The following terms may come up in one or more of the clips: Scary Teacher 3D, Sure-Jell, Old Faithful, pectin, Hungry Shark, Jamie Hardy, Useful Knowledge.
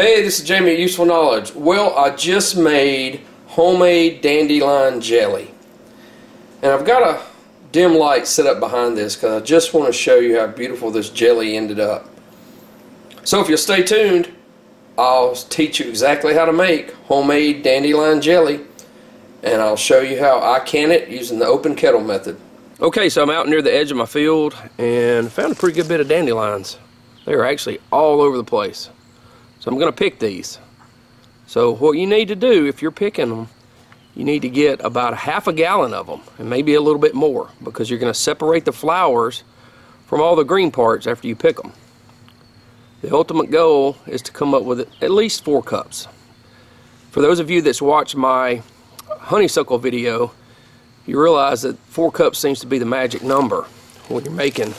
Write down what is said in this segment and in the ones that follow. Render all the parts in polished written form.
Hey, this is Jamie at Useful Knowledge. Well, I just made homemade dandelion jelly. And I've got a dim light set up behind this because I just want to show you how beautiful this jelly ended up. So if you'll stay tuned, I'll teach you exactly how to make homemade dandelion jelly. And I'll show you how I can it using the open kettle method. Okay, so I'm out near the edge of my field and found a pretty good bit of dandelions. They are actually all over the place. So I'm going to pick these. So what you need to do if you're picking them, you need to get about 1/2 gallon of them and maybe a little bit more, because you're going to separate the flowers from all the green parts after you pick them. The ultimate goal is to come up with at least 4 cups. For those of you that's watched my honeysuckle video, you realize that 4 cups seems to be the magic number when you're making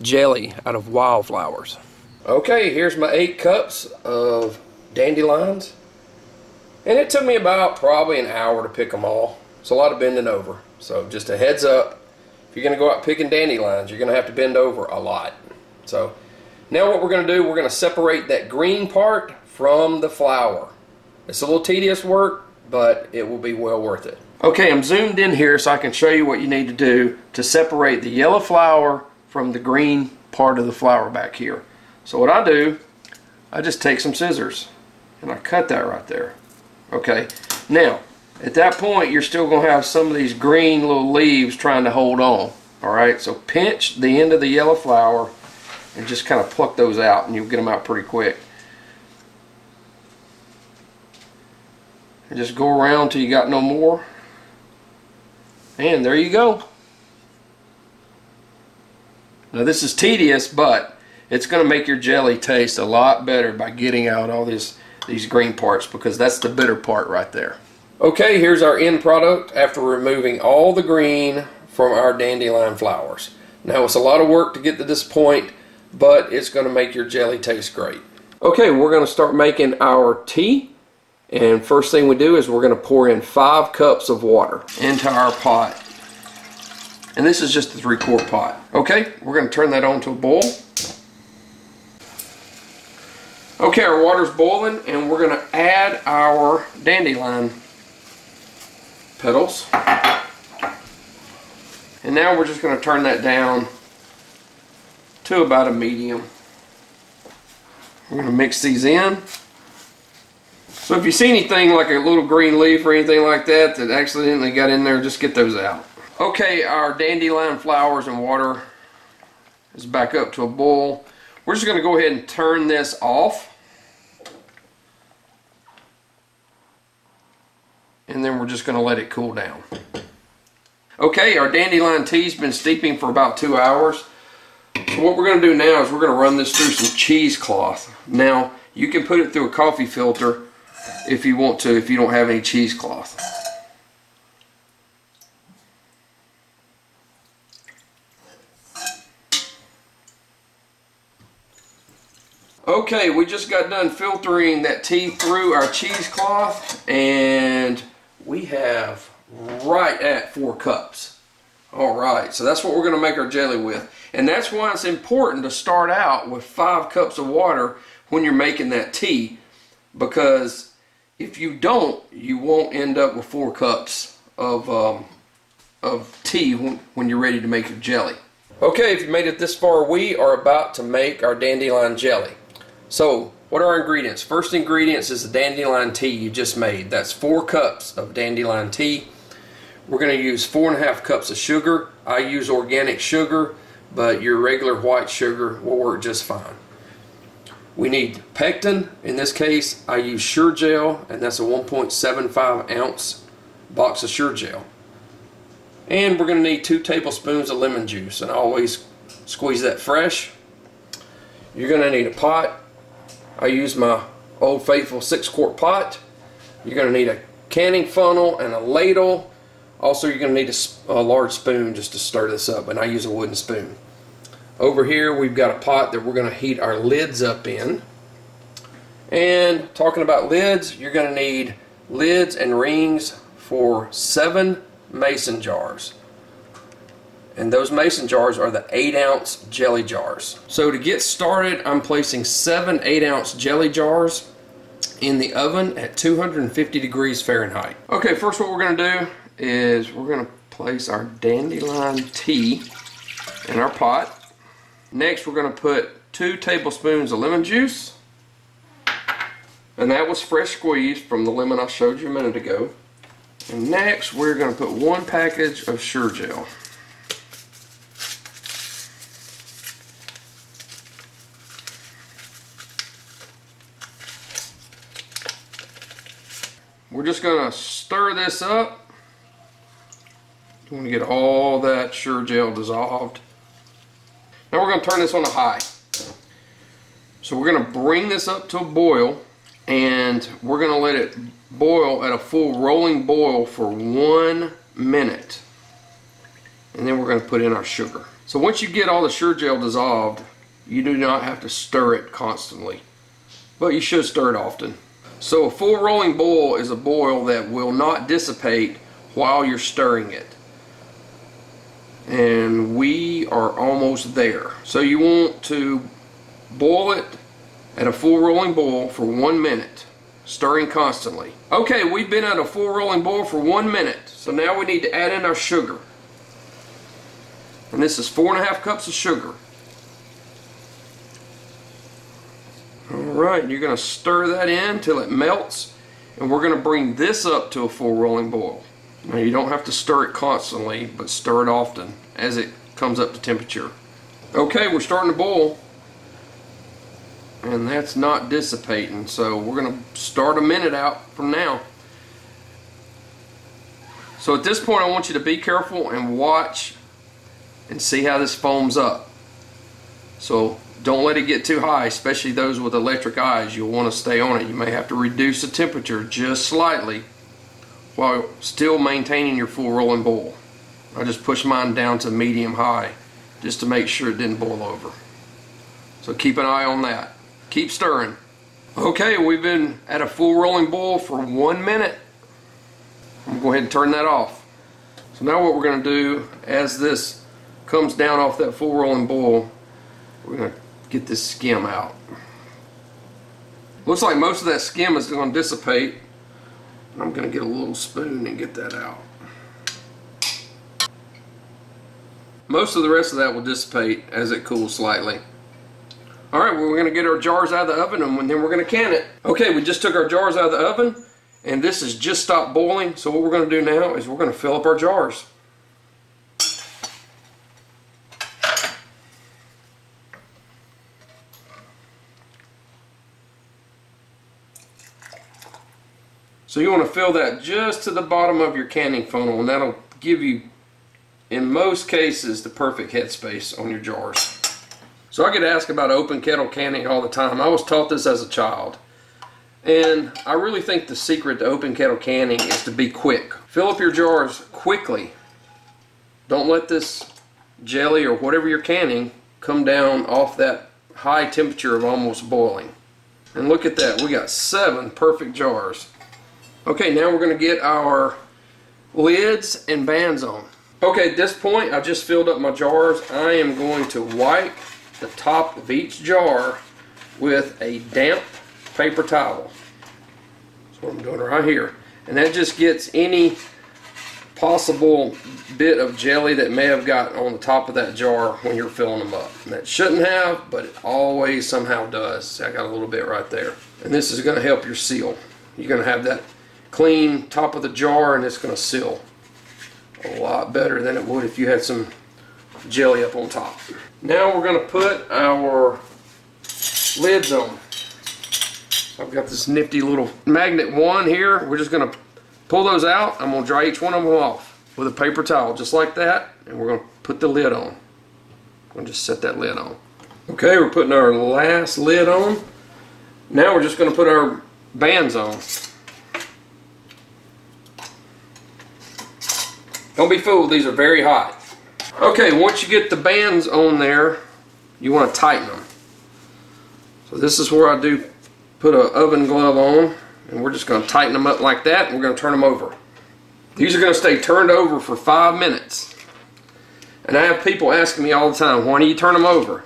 jelly out of wildflowers. Okay, here's my 8 cups of dandelions, and it took me about probably an hour to pick them all. It's a lot of bending over, so just a heads up, if you're going to go out picking dandelions, you're going to have to bend over a lot. So now what we're going to do, we're going to separate that green part from the flower. It's a little tedious work, but it will be well worth it. Okay, I'm zoomed in here so I can show you what you need to do to separate the yellow flower from the green part of the flower back here. So what I do, I just take some scissors and I cut that right there. Okay, now at that point you're still going to have some of these green little leaves trying to hold on. Alright, so pinch the end of the yellow flower and just kind of pluck those out, and you'll get them out pretty quick. And just go around till you got no more, and there you go. Now this is tedious, but it's going to make your jelly taste a lot better by getting out all these green parts, because that's the bitter part right there. Okay, here's our end product after removing all the green from our dandelion flowers. Now it's a lot of work to get to this point, but it's going to make your jelly taste great. Okay, we're going to start making our tea, and first thing we do is we're going to pour in 5 cups of water into our pot. And this is just a 3-quart pot. Okay, we're going to turn that on to a boil. Okay, our water's boiling, and we're going to add our dandelion petals. And now we're just going to turn that down to about a medium. We're going to mix these in. So if you see anything like a little green leaf or anything like that that accidentally got in there, just get those out. Okay, our dandelion flowers and water is back up to a boil. We're just going to go ahead and turn this off. And then we're just going to let it cool down. Okay, our dandelion tea's been steeping for about 2 hours. So what we're going to do now is we're going to run this through some cheesecloth. Now, you can put it through a coffee filter if you want to, if you don't have any cheesecloth. Okay, we just got done filtering that tea through our cheesecloth, and we have right at 4 cups. Alright, so that's what we're going to make our jelly with. And that's why it's important to start out with 5 cups of water when you're making that tea, because if you don't, you won't end up with 4 cups of tea when you're ready to make your jelly. Okay, if you made it this far, we are about to make our dandelion jelly. So, what are our ingredients? First ingredient is the dandelion tea you just made. That's 4 cups of dandelion tea. We're going to use 4.5 cups of sugar. I use organic sugar, but your regular white sugar will work just fine. We need pectin. In this case, I use Sure-Jell, and that's a 1.75 ounce box of Sure-Jell. And we're going to need 2 tablespoons of lemon juice, and I always squeeze that fresh. You're going to need a pot. I use my Old Faithful 6-quart pot. You're going to need a canning funnel and a ladle. Also, you're going to need a large spoon just to stir this up, and I use a wooden spoon. Over here, we've got a pot that we're going to heat our lids up in. And talking about lids, you're going to need lids and rings for 7 mason jars. And those mason jars are the 8-ounce jelly jars. So to get started, I'm placing 7 8-ounce jelly jars in the oven at 250 degrees Fahrenheit. Okay, first what we're going to do is we're going to place our dandelion tea in our pot. Next we're going to put 2 tablespoons of lemon juice, and that was fresh squeezed from the lemon I showed you a minute ago. And next we're going to put 1 package of Sure-Jell. We're just going to stir this up. You want to get all that Sure-Jell dissolved. Now we're going to turn this on a high. So we're going to bring this up to a boil, and we're going to let it boil at a full rolling boil for 1 minute. And then we're going to put in our sugar. So once you get all the Sure-Jell dissolved, you do not have to stir it constantly, but you should stir it often. So a full rolling boil is a boil that will not dissipate while you're stirring it. And we are almost there. So you want to boil it at a full rolling boil for 1 minute, stirring constantly. Okay, we've been at a full rolling boil for 1 minute. So now we need to add in our sugar. And this is 4 1/2 cups of sugar. Alright, you're going to stir that in till it melts, and we're going to bring this up to a full rolling boil. Now you don't have to stir it constantly, but stir it often as it comes up to temperature. Okay, we're starting to boil, and that's not dissipating, so we're going to start a minute out from now. So at this point I want you to be careful and watch and see how this foams up. So don't let it get too high, especially those with electric eyes. You'll want to stay on it. You may have to reduce the temperature just slightly while still maintaining your full rolling boil. I just pushed mine down to medium high just to make sure it didn't boil over. So keep an eye on that. Keep stirring. Okay, we've been at a full rolling boil for 1 minute. I'm going to go ahead and turn that off. So now what we're going to do, as this comes down off that full rolling boil, we're going to get this skim out. Looks like most of that skim is going to dissipate. I'm going to get a little spoon and get that out. Most of the rest of that will dissipate as it cools slightly. Alright, well, we're going to get our jars out of the oven, and then we're going to can it. Okay, we just took our jars out of the oven, and this has just stopped boiling. So what we're going to do now is we're going to fill up our jars. So you want to fill that just to the bottom of your canning funnel, and that'll give you, in most cases, the perfect headspace on your jars. So I get asked about open kettle canning all the time. I was taught this as a child, and I really think the secret to open kettle canning is to be quick. Fill up your jars quickly. Don't let this jelly or whatever you're canning come down off that high temperature of almost boiling. And look at that, we got 7 perfect jars. Okay, now we're going to get our lids and bands on. Okay, at this point, I just filled up my jars. I am going to wipe the top of each jar with a damp paper towel. That's what I'm doing right here. And that just gets any possible bit of jelly that may have got on the top of that jar when you're filling them up. And that shouldn't have, but it always somehow does. See, I got a little bit right there. And this is going to help your seal. You're going to have that clean top of the jar, and it's going to seal a lot better than it would if you had some jelly up on top. Now we're going to put our lids on. I've got this nifty little magnet one here. We're just going to pull those out. I'm going to dry each one of them off with a paper towel, just like that, and we're going to put the lid on. I'm going to just set that lid on. Okay, we're putting our last lid on. Now we're just going to put our bands on. Don't be fooled, these are very hot. Okay, once you get the bands on there, you want to tighten them. So this is where I do put an oven glove on, and we're just going to tighten them up like that, and we're going to turn them over. These are going to stay turned over for 5 minutes. And I have people asking me all the time, why do you turn them over?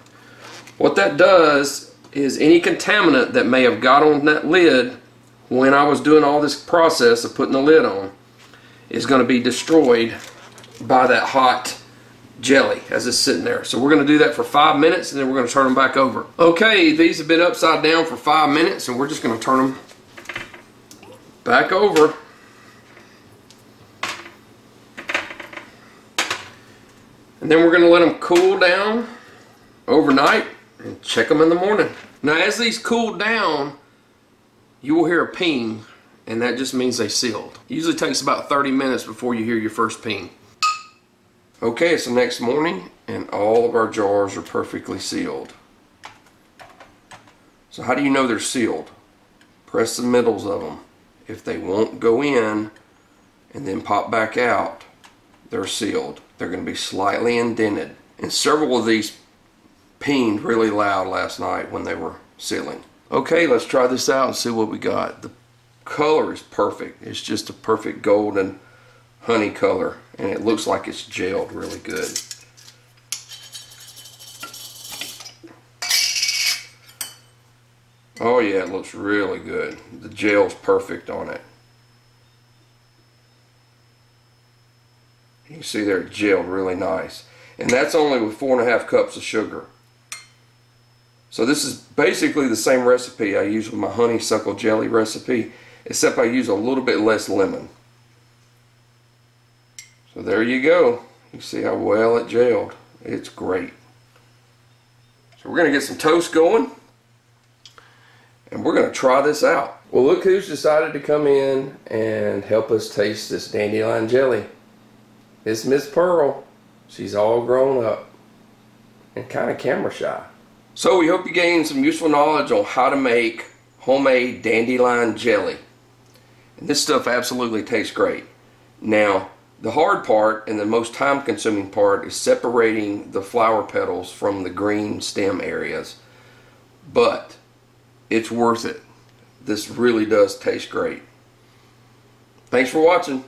What that does is any contaminant that may have got on that lid when I was doing all this process of putting the lid on, is going to be destroyed by that hot jelly as it's sitting there. So we're going to do that for 5 minutes, and then we're going to turn them back over. Okay, these have been upside down for 5 minutes, and we're just going to turn them back over. And then we're going to let them cool down overnight and check them in the morning. Now as these cool down, you will hear a ping, and that just means they sealed. It usually takes about 30 minutes before you hear your first ping. Okay, it's the next morning, and all of our jars are perfectly sealed. So how do you know they're sealed? Press the middles of them. If they won't go in and then pop back out, they're sealed. They're going to be slightly indented. And several of these pinged really loud last night when they were sealing. Okay, let's try this out and see what we got. The color is perfect. It's just a perfect golden honey color, and it looks like it's gelled really good. Oh yeah, it looks really good. The gel's perfect on it. You can see there, it gelled really nice. And that's only with 4.5 cups of sugar. So this is basically the same recipe I use with my honeysuckle jelly recipe, except I use a little bit less lemon. So there you go. You see how well it gelled. It's great. So we're going to get some toast going, and we're going to try this out. Well, look who's decided to come in and help us taste this dandelion jelly. It's Miss Pearl. She's all grown up and kind of camera shy. So we hope you gained some useful knowledge on how to make homemade dandelion jelly. And this stuff absolutely tastes great. Now, the hard part and the most time-consuming part is separating the flower petals from the green stem areas, but it's worth it. This really does taste great. Thanks for watching.